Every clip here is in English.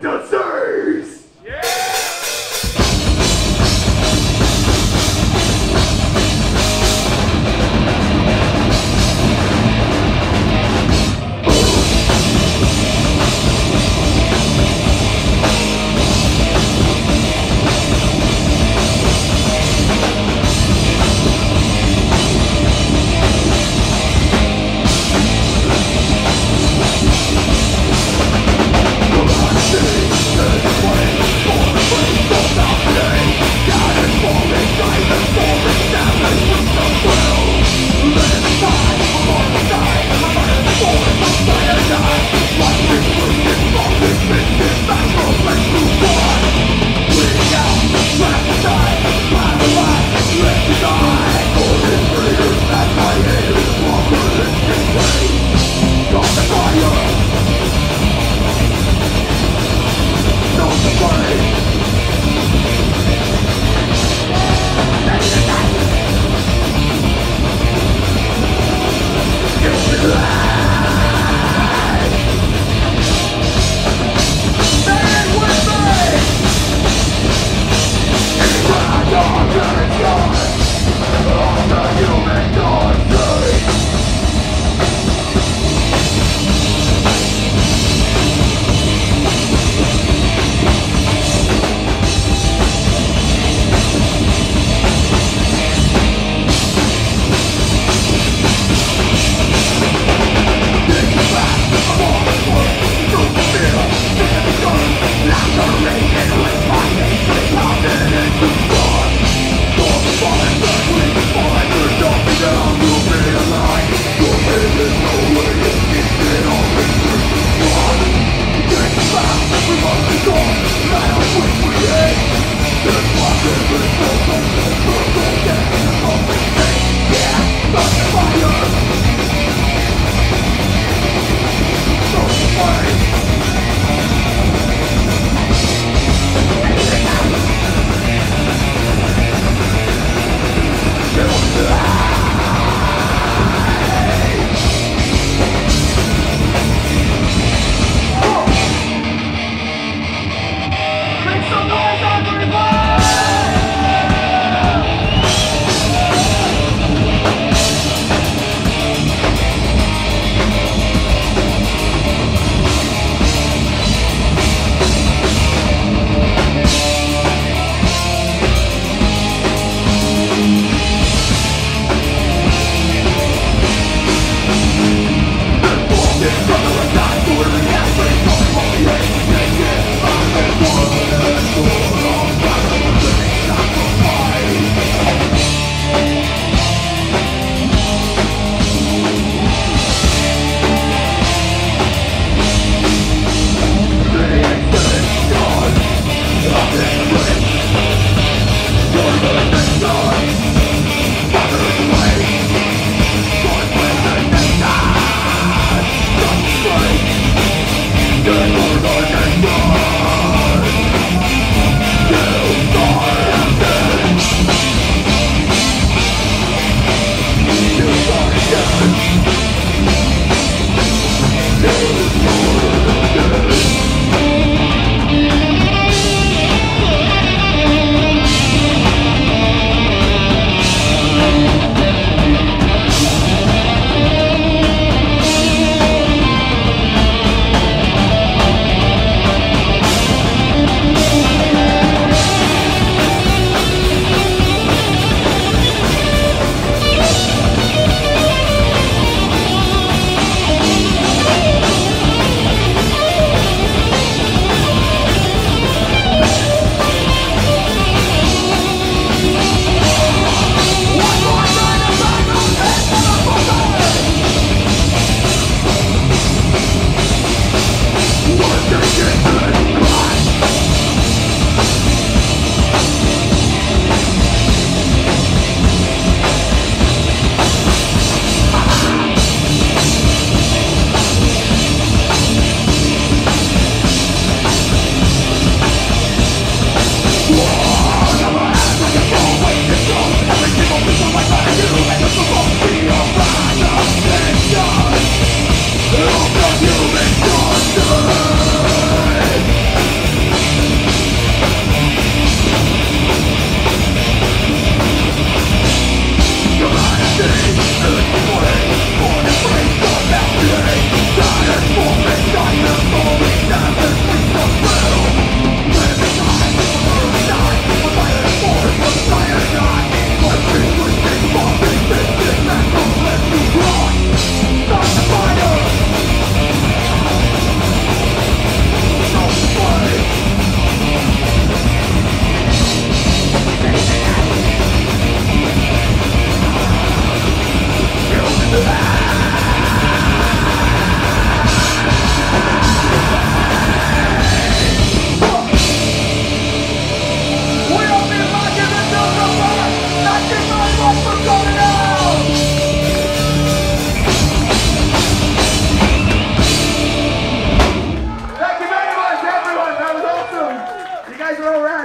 disease! Yeah!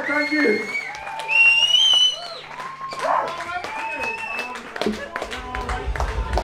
Thank you.